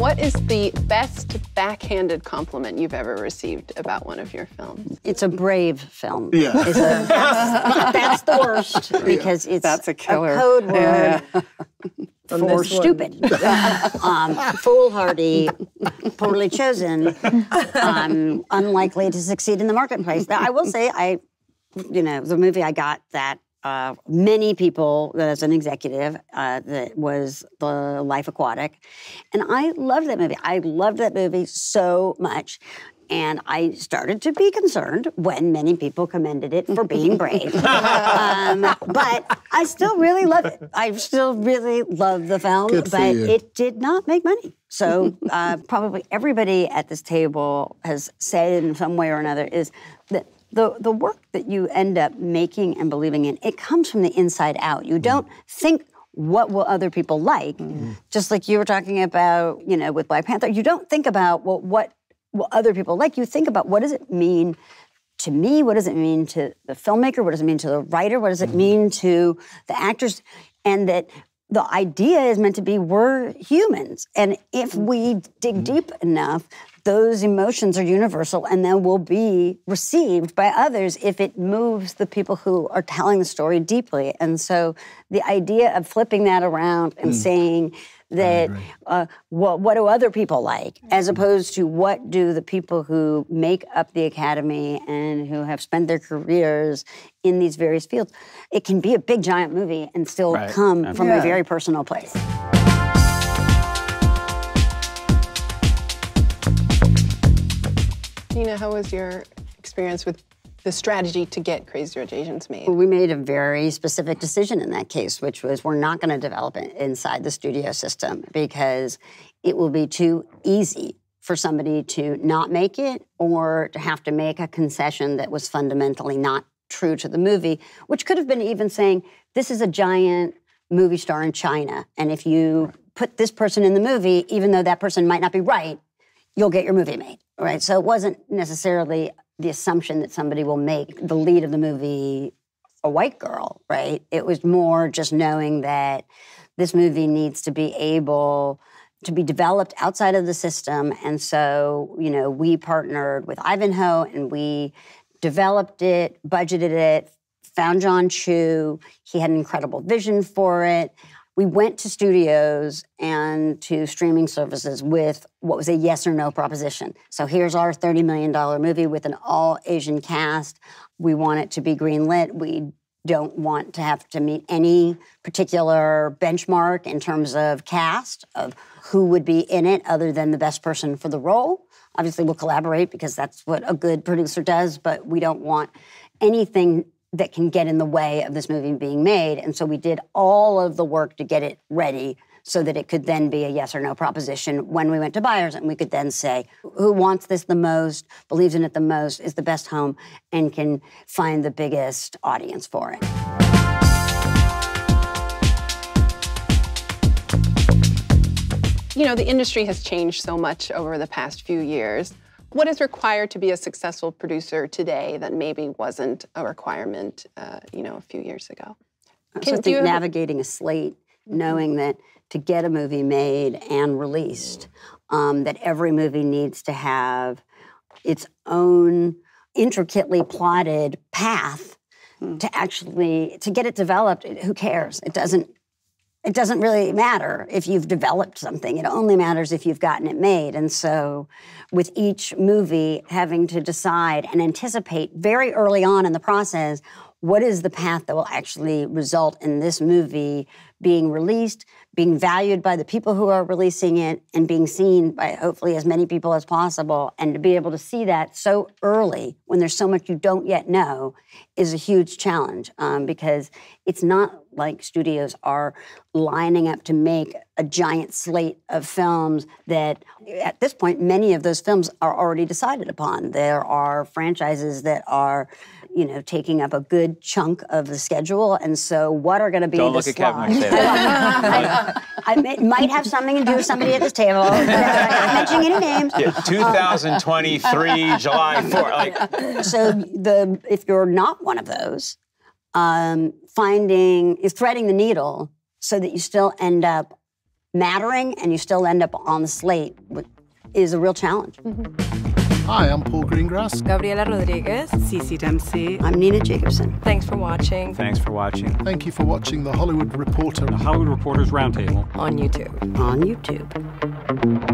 What is the best backhanded compliment you've ever received about one of your films? It's a brave film. Yeah. That's the worst, because it's a code word for stupid, foolhardy, poorly chosen, unlikely to succeed in the marketplace. Now, I will say, you know, the movie I got that many people, as an executive, that was the Life Aquatic. And I loved that movie. I loved that movie so much. And I started to be concerned when many people commended it for being brave. But I still really love it. I still really love the film, but it did not make money. So probably everybody at this table has said in some way or another is that the work that you end up making and believing in, it comes from the inside out. You don't think, what will other people like? Just like you were talking about, you know, with Black Panther, you don't think about, well, what will other people like? You think about, what does it mean to me? What does it mean to the filmmaker? What does it mean to the writer? What does it mean to the actors? And that the idea is meant to be, we're humans. And if we dig deep enough, those emotions are universal and then will be received by others if it moves the people who are telling the story deeply. And so the idea of flipping that around and saying that, what do other people like, as opposed to what do the people who make up the Academy and who have spent their careers in these various fields, it can be a big, giant movie and still come from a very personal place. Nina, how was your experience with the strategy to get Crazy Rich Asians made? Well, we made a very specific decision in that case, which was, we're not going to develop it inside the studio system because it will be too easy for somebody to not make it or to have to make a concession that was fundamentally not true to the movie, which could have been even saying, this is a giant movie star in China, and if you put this person in the movie, even though that person might not be right, you'll get your movie made, right? So it wasn't necessarily the assumption that somebody will make the lead of the movie a white girl, right? It was more just knowing that this movie needs to be able to be developed outside of the system. And so, you know, we partnered with Ivanhoe and we developed it, budgeted it, found John Chu. He had an incredible vision for it. We went to studios and to streaming services with what was a yes or no proposition. So here's our $30 million movie with an all-Asian cast. We want it to be greenlit. We don't want to have to meet any particular benchmark in terms of cast, of who would be in it other than the best person for the role. Obviously, we'll collaborate because that's what a good producer does, but we don't want anything that can get in the way of this movie being made. And so we did all of the work to get it ready so that it could then be a yes or no proposition when we went to buyers, and we could then say, who wants this the most, believes in it the most, is the best home, and can find the biggest audience for it. You know, the industry has changed so much over the past few years. What is required to be a successful producer today that maybe wasn't a requirement, you know, a few years ago? So I think navigating a slate, knowing that to get a movie made and released, that every movie needs to have its own intricately plotted path to actually, to get it developed, who cares? It doesn't really matter if you've developed something. It only matters if you've gotten it made. And so with each movie, having to decide and anticipate very early on in the process, what is the path that will actually result in this movie being released, being valued by the people who are releasing it, and being seen by hopefully as many people as possible. And to be able to see that so early when there's so much you don't yet know is a huge challenge, because it's not like studios are lining up to make a giant slate of films that, at this point, many of those films are already decided upon. There are franchises that are, you know, taking up a good chunk of the schedule, and so what are going to be the slots? Don't look at Kevin like that. It might have something to do with somebody at this table. I'm not mentioning any names. Yeah, 2023, July 4th. Like. So if you're not one of those, threading the needle so that you still end up mattering and you still end up on the slate is a real challenge. Mm-hmm. Hi, I'm Paul Greengrass. Gabriela Rodriguez. CeCe Dempsey. I'm Nina Jacobson. Thanks for watching. Thanks for watching. Thank you for watching The Hollywood Reporter. The Hollywood Reporter's Roundtable. On YouTube. On YouTube.